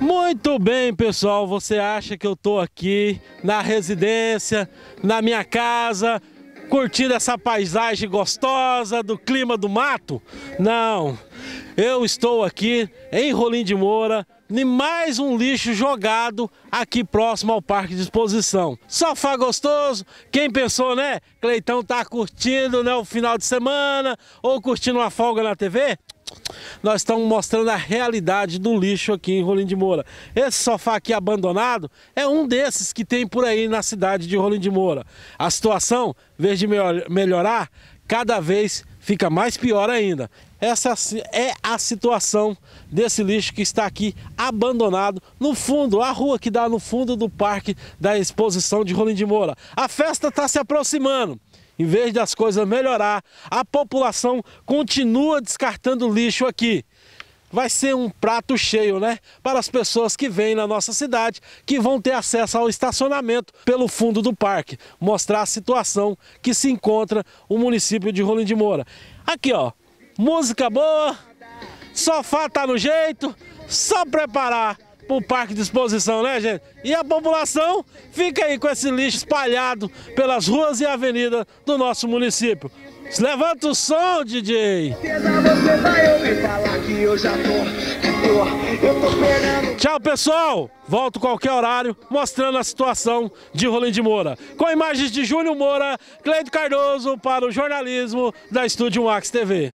Muito bem, pessoal, você acha que eu tô aqui na residência, na minha casa, curtindo essa paisagem gostosa do clima do mato? Não, eu estou aqui em Rolim de Moura, em mais um lixo jogado aqui próximo ao Parque de Exposição. Sofá gostoso, quem pensou, né? Cleitão tá curtindo, né, o final de semana ou curtindo uma folga na TV? Nós estamos mostrando a realidade do lixo aqui em Rolim de Moura. Esse sofá aqui abandonado é um desses que tem por aí na cidade de Rolim de Moura. A situação, em vez de melhorar, cada vez fica mais pior ainda. Essa é a situação desse lixo que está aqui abandonado no fundo, a rua que dá no fundo do Parque da Exposição de Rolim de Moura. A festa está se aproximando. Em vez das coisas melhorar, a população continua descartando lixo aqui. Vai ser um prato cheio, né? Para as pessoas que vêm na nossa cidade, que vão ter acesso ao estacionamento pelo fundo do parque. Mostrar a situação que se encontra o município de Rolim de Moura. Aqui, ó, música boa, sofá tá no jeito, só preparar para o Parque de Exposição, né, gente? E a população fica aí com esse lixo espalhado pelas ruas e avenidas do nosso município. Levanta o som, DJ! Tchau, pessoal! Volto qualquer horário mostrando a situação de Rolim de Moura. Com imagens de Júlio Moura, Cleiton Cardoso para o jornalismo da Estúdio Max TV.